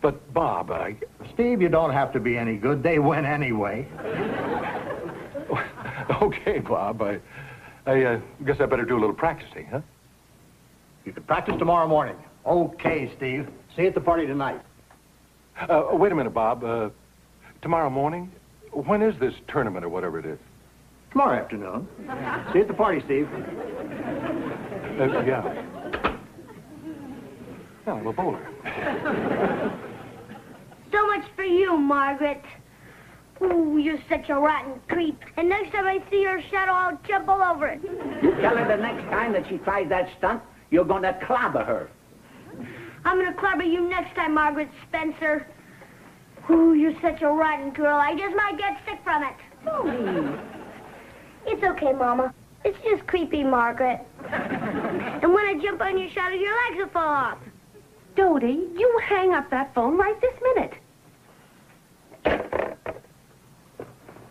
But, Bob, I... Steve, you don't have to be any good. They win anyway. Okay, Bob. I guess I better do a little practicing, huh? You can practice tomorrow morning. Okay, Steve. See you at the party tonight. Wait a minute, Bob. Tomorrow morning? When is this tournament or whatever it is? Tomorrow afternoon. See you at the party, Steve. Yeah. Yeah, I'm a bowler. So much for you, Margaret. Ooh, you're such a rotten creep. And next time I see her shadow, I'll jump all over it. You tell her the next time that she tries that stunt, you're going to clobber her. I'm going to clobber you next time, Margaret Spencer. Ooh, you're such a rotten girl. I just might get sick from it. Ooh. It's okay, Mama. It's just creepy, Margaret. And when I jump on your shadow, your legs will fall off. Dodie, you hang up that phone right this minute.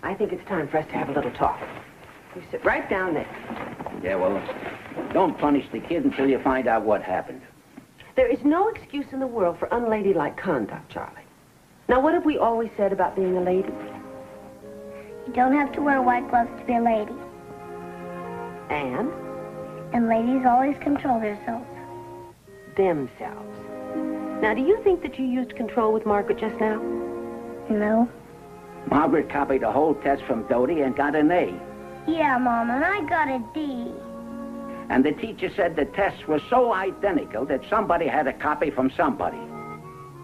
I I think it's time for us to have a little talk. You sit right down there. Yeah, well, don't punish the kid until you find out what happened. There is no excuse in the world for unladylike conduct, Charlie. Now, what have we always said about being a lady? You don't have to wear white gloves to be a lady. And? And ladies always control themselves. Themselves. Now, do you think that you used control with Margaret just now? No. Margaret copied a whole test from Dodie and got an A. Yeah, Mom, and I got a D. And the teacher said the tests were so identical that somebody had a copy from somebody.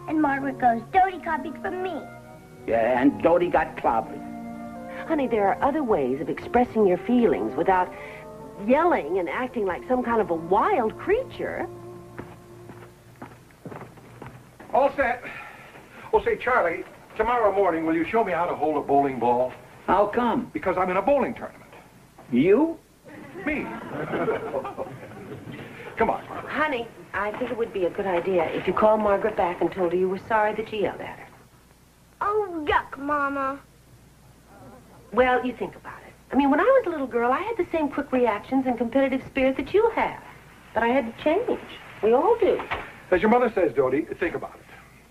And Margaret goes, Dodie copied from me. Yeah, and Dodie got clobbered. Honey, there are other ways of expressing your feelings without yelling and acting like some kind of a wild creature. All set. Oh, say, Charlie, tomorrow morning, will you show me how to hold a bowling ball? How come? Because I'm in a bowling tournament. You? Me. Come on, Margaret. Honey, I think it would be a good idea if you called Margaret back and told her you were sorry that you yelled at her. Oh, yuck, Mama. Well, you think about it. I mean, when I was a little girl, I had the same quick reactions and competitive spirit that you have. But I had to change. We all do. As your mother says, Dodie, think about it.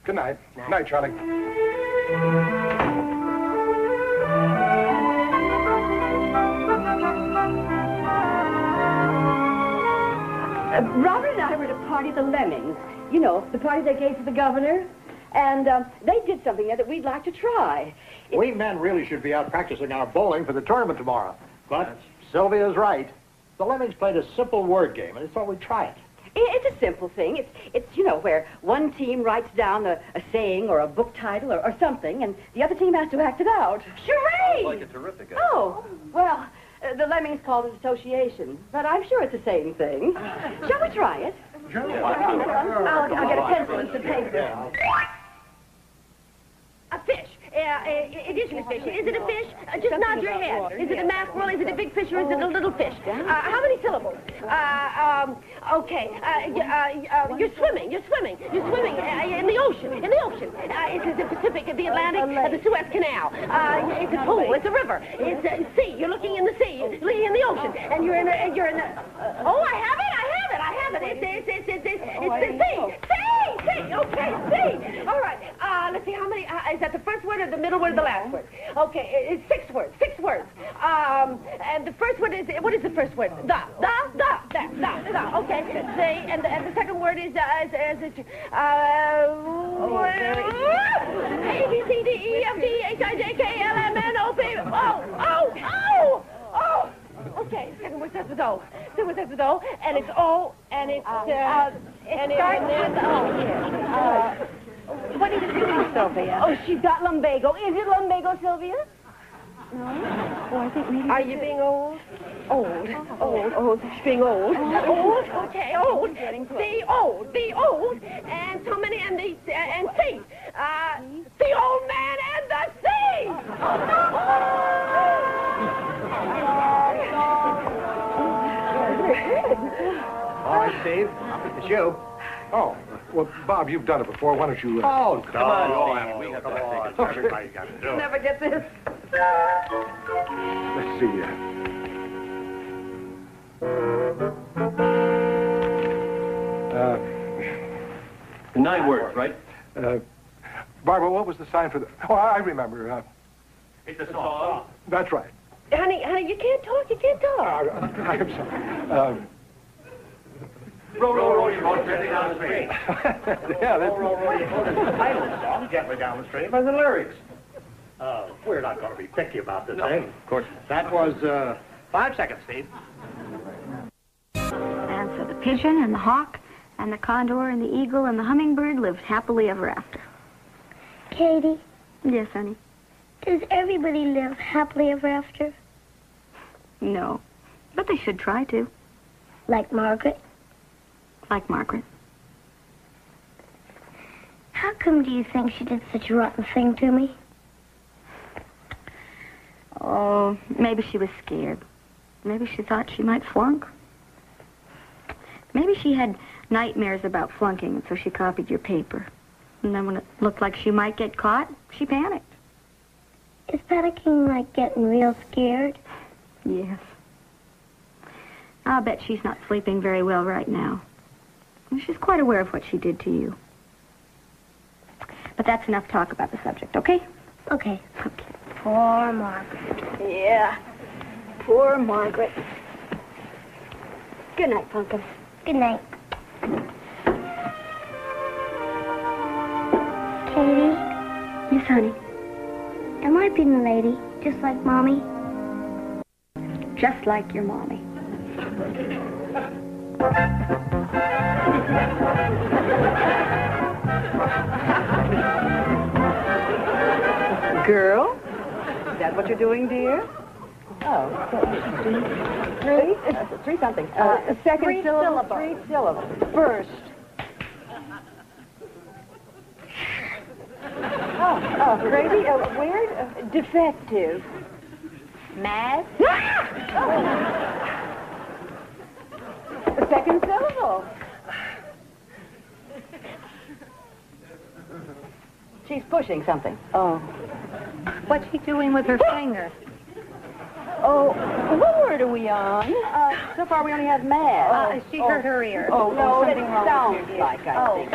Good night. Night. Night, Charlie. Robert and I were at a party at the Lemmings. You know, the party they gave to the governor. And they did something there that we'd like to try. We men really should be out practicing our bowling for the tournament tomorrow. But Sylvia's right. The Lemmings played a simple word game, and I thought we'd try it. It's a simple thing. It's you know, where one team writes down a saying or a book title or something, and the other team has to act it out. Charade! Sounds like a terrific idea. Oh, well, the Lemmings called it association, but I'm sure it's the same thing. Shall we try it? Sure. Yeah. I'll get a pencil and some paper. A fish. It isn't a fish. Is it a fish? Just nod your head. Is it a mackerel? Is it a big fish or is it a little fish? How many syllables? Okay. You're swimming. You're swimming in the ocean. In the ocean. Is it the Pacific, the Atlantic, the Suez Canal? It's a pool. It's a river. It's a sea. You're looking in the sea. You're looking in the ocean. And you're in a... Oh, I have it. I have it. It's the sea. See, okay, see. All right. Let's see, how many, is that the first word or the middle word or the last word? Okay, it's six words. And the first word is, what is the first word? The. Okay, see, and the second word is, A, B, C, D, E, F, G, H, I, J, K, L, M, N, O, P, O. Okay, second word starts with O. Second word starts with O, and it's O, and it's, and it starts with O. What is it doing, Sylvia? Oh, she's got lumbago. Is it lumbago, Sylvia? No. Oh, I think maybe. Are you being old? Old. She's being old. Old. Okay, old. The old. And so many, and the, and sea. The old man and the sea. All right, Steve. It's you. Oh, well, Bob, you've done it before. Why don't you... Oh, come on. Everybody's got to do it. You'll never get this. Let's see you. Nine words, right? Barbara, what was the sign for the... Oh, I remember. It's a song. That's right. Honey, you can't talk. I'm sorry. Roll your boat gently down the stream. Yeah, that's... Roll your boat is the title of the song, Gently Down the Stream, and the lyrics. We're not going to be picky about this thing. Of course. That was 5 seconds, Steve. And so the pigeon and the hawk and the condor and the eagle and the hummingbird lived happily ever after. Katie? Yes, honey? Does everybody live happily ever after? No, but they should try to. Like Margaret? Like Margaret. How come do you think she did such a rotten thing to me? Oh, maybe she was scared. Maybe she thought she might flunk. Maybe she had nightmares about flunking, and so she copied your paper. And then when it looked like she might get caught, she panicked. Is panicking like getting real scared? Yes. I'll bet she's not sleeping very well right now. She's quite aware of what she did to you. But that's enough talk about the subject, okay? Okay. Okay. Poor Margaret. Yeah. Poor Margaret. Good night, Pumpkin. Good night. Katie? Yes, honey? Am I being a lady, just like Mommy? Just like your Mommy. Girl? Is that what you're doing, dear? Oh. Three something. Second three syllable. Three syllable. First. Oh, Brady, weird, defective. Mad? Oh. The second syllable. She's pushing something. Oh. What's she doing with her finger? Oh, what word are we on? So far we only have mad. She hurt her ear. Oh, no, something wrong sounds with like, I think.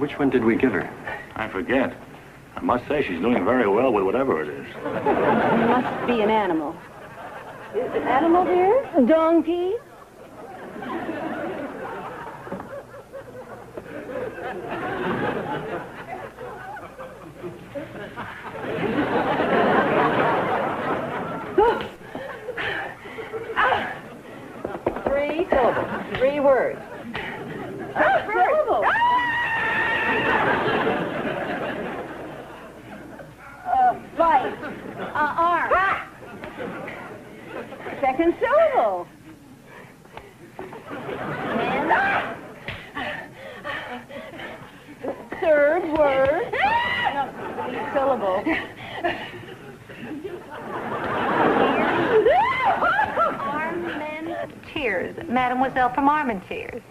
Which one did we give her? I forget. I must say she's doing very well with whatever it is. It must be an animal. Is an animal here? A donkey? Three syllables. Three words. Right. Arm. Ah! Second syllable. And third word. No, syllable. Armentiers. Mademoiselle from Armentiers.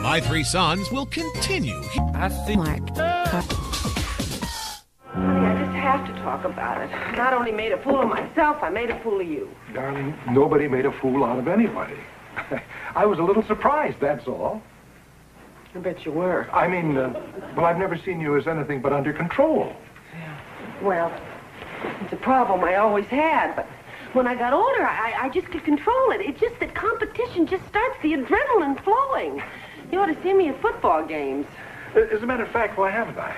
My Three Sons will continue. I think I just have to talk about it. I not only made a fool of myself, I made a fool of you. Darling, nobody made a fool out of anybody. I was a little surprised, that's all. I bet you were. I mean, well, I've never seen you as anything but under control. Yeah. Well, it's a problem I always had, but when I got older, I just could control it. It's just that competition just starts the adrenaline flowing. You ought to see me at football games. As a matter of fact, why haven't I?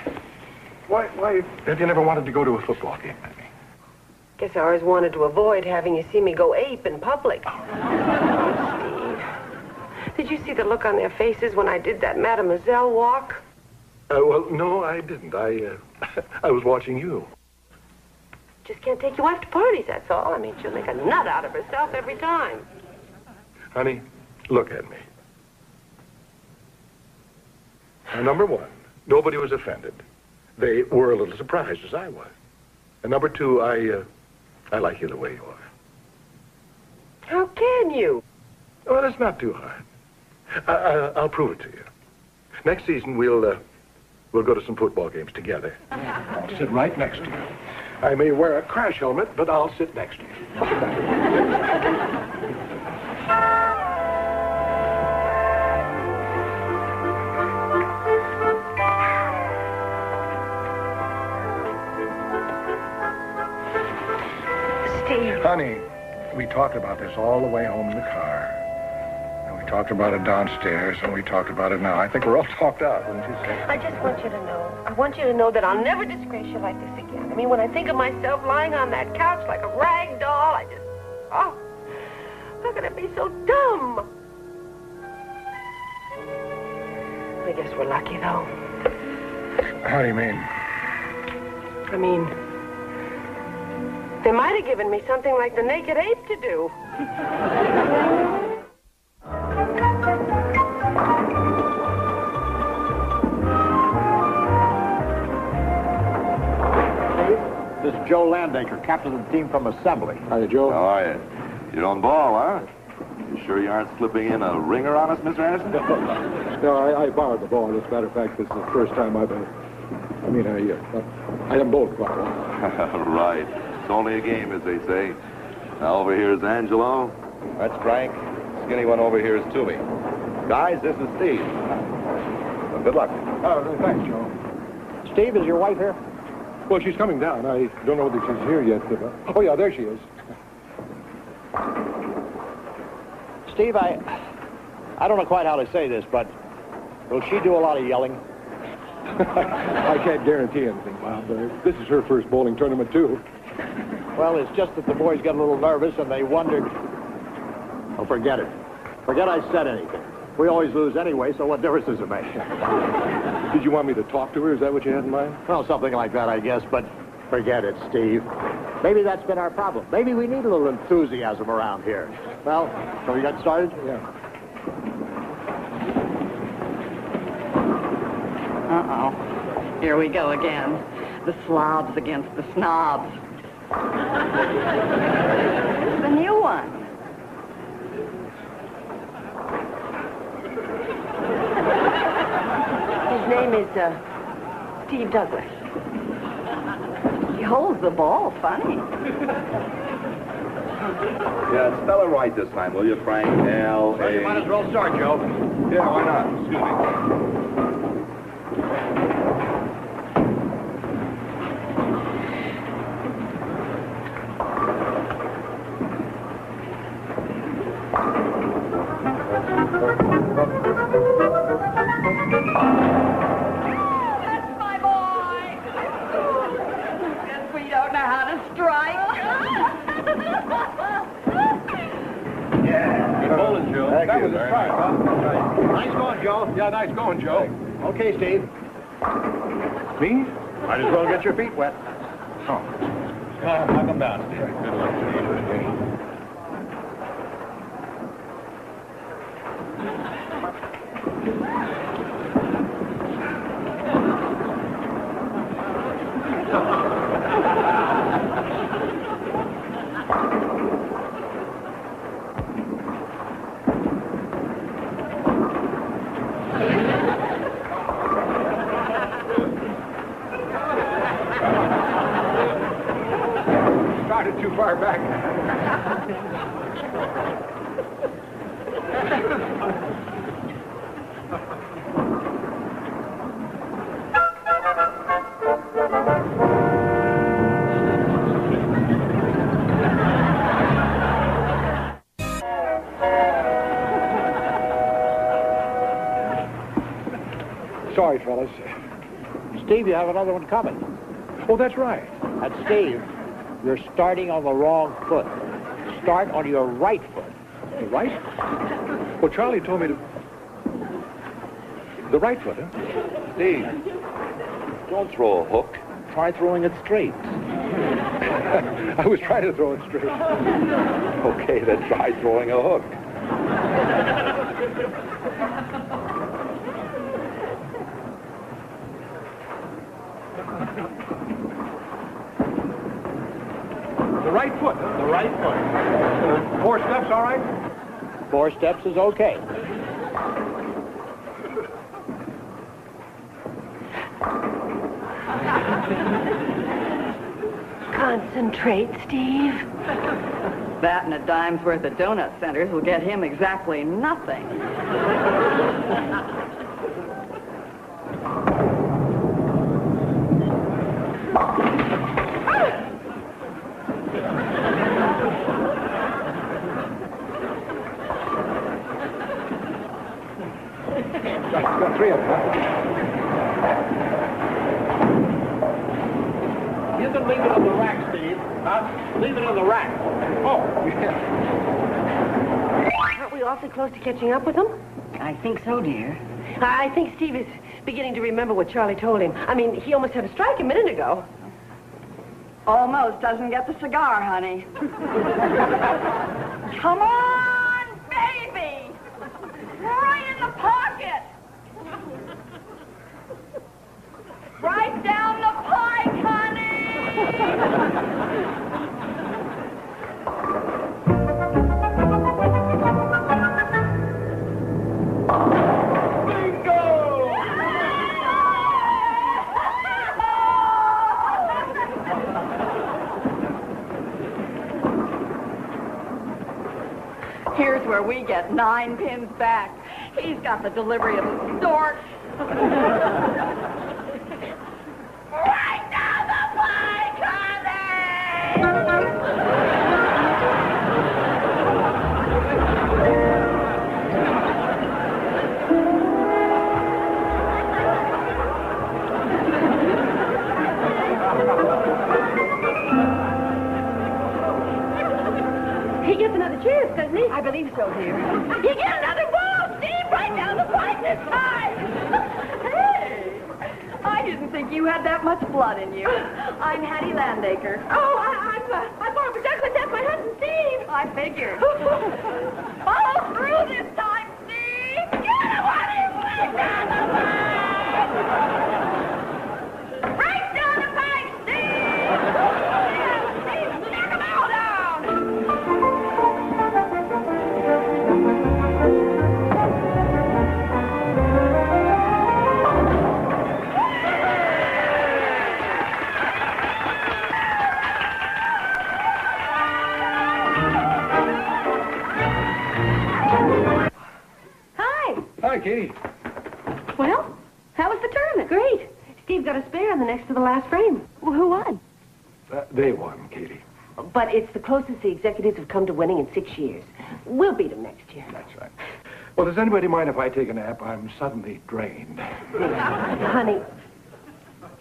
Why have you never wanted to go to a football game with me? Guess I always wanted to avoid having you see me go ape in public. Did you see the look on their faces when I did that Mademoiselle walk? Well, no, I didn't. I was watching you. Just can't take your wife to parties, that's all. I mean, she'll make a nut out of herself every time. Honey, look at me. Now, number one, nobody was offended. They were a little surprised, as I was. And number two, I like you the way you are. How can you? Well, it's not too hard. I'll prove it to you. Next season, we'll go to some football games together. I'll sit right next to you. I may wear a crash helmet, but I'll sit next to you. Steve. Honey, we talked about this all the way home in the car. We talked about it downstairs, and we talked about it now. I think we're all talked out, wouldn't you say? I just want you to know. I want you to know that I'll never disgrace you like this again. I mean, when I think of myself lying on that couch like a rag doll, I just... Oh, how could I be so dumb? I guess we're lucky, though. How do you mean? I mean, They might have given me something like the naked ape to do. This is Joe Landacre, captain of the team from Assembly. Hi, Joe. How are you? You're on ball, huh? You sure you aren't slipping in a ringer on us, Mr. Anderson? No, I borrowed the ball. As a matter of fact, this is the first time I've been... I am both quite well. Right. It's only a game, as they say. Now over here is Angelo. That's Frank. Skinny one over here is Toomey. Guys, this is Steve. Well, good luck. Oh, thanks, Joe. Steve, is your wife here? Well, she's coming down. I don't know whether she's here yet. But... Oh, yeah, there she is. Steve, I don't know quite how to say this, but will she do a lot of yelling? I can't guarantee anything, Bob. This is her first bowling tournament, too. Well, it's just that the boys got a little nervous and they wondered... Oh, forget it. Forget I said anything. We always lose anyway, so what difference does it make? Did you want me to talk to her? Is that what you had in mind? Well, something like that, I guess, but forget it, Steve. Maybe that's been our problem. Maybe we need a little enthusiasm around here. Well, shall we get started? Yeah. Uh-oh. Here we go again. The slobs against the snobs. This is a new one. His name is, Steve Douglas. He holds the ball funny. Yeah, spell it right this time, will you, Frank? L-A... Well, you might as well start, Joe. Yeah, why not? Excuse me. Nice going, Joe. Okay, Steve. Me? Might as well get your feet wet. Oh. I'll come down, Steve. Good luck, Sorry, fellas. Steve, you have another one coming. Oh, that's right. And Steve, you're starting on the wrong foot. Start on your right foot. The right foot? Well, Charlie told me to... The right foot, huh? Steve, don't throw a hook. Try throwing it straight. I was trying to throw it straight. Okay, then try throwing a hook. Right foot, the right foot. 4 steps, all right? 4 steps is okay. Concentrate, Steve. That and a dime's worth of donut centers will get him exactly nothing. Close to catching up with him? I think so, dear. I think Steve is beginning to remember what Charlie told him. I mean, he almost had a strike a minute ago. Almost doesn't get the cigar, honey. Come on, baby! Right in the pocket! Right down the pike, honey! Here's where we get 9 pins back. He's got the delivery of a stork. Right down the pike, honey! He gets another chance, doesn't he? I believe so, dear. You get another ball, Steve, right down the pipe this time! Hey! I didn't think you had that much blood in you. I'm Hattie Landacre. Oh, I'm Barbara Douglas. That's my husband, Steve. I figured. Follow through this time, Steve! Get him on his way down the pipe! Right down the pipe, Steve! Katie. Well, how was the tournament? Great. Steve got a spare on the next to the last frame. Well, who won? They won, Katie. But it's the closest the executives have come to winning in 6 years. We'll beat them next year. That's right. Well, does anybody mind if I take a nap? I'm suddenly drained. Honey,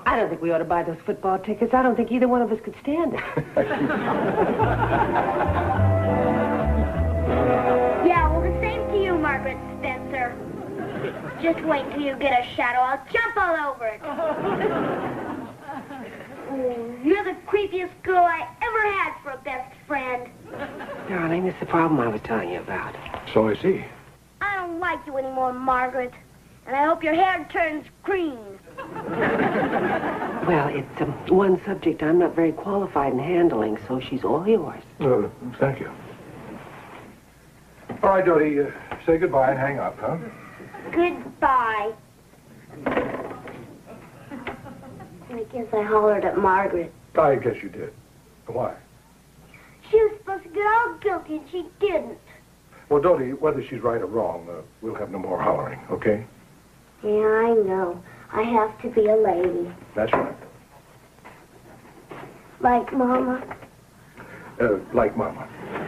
I don't think we ought to buy those football tickets. I don't think either one of us could stand it. Yeah, well, the same to you, Margaret Spencer. Just wait till you get a shadow. I'll jump all over it. Oh, you're the creepiest girl I ever had for a best friend. Darling, this is the problem I was telling you about. So I see. I don't like you anymore, Margaret. And I hope your hair turns green. Well, it's one subject I'm not very qualified in handling, so she's all yours. Thank you. All right, Dodie, say goodbye and hang up, huh? Goodbye. I guess I hollered at Margaret. I guess you did. Why? She was supposed to get all guilty and she didn't. Well, Dodie, whether she's right or wrong, we'll have no more hollering, okay? Yeah, I know. I have to be a lady. That's right. Like Mama? Like Mama.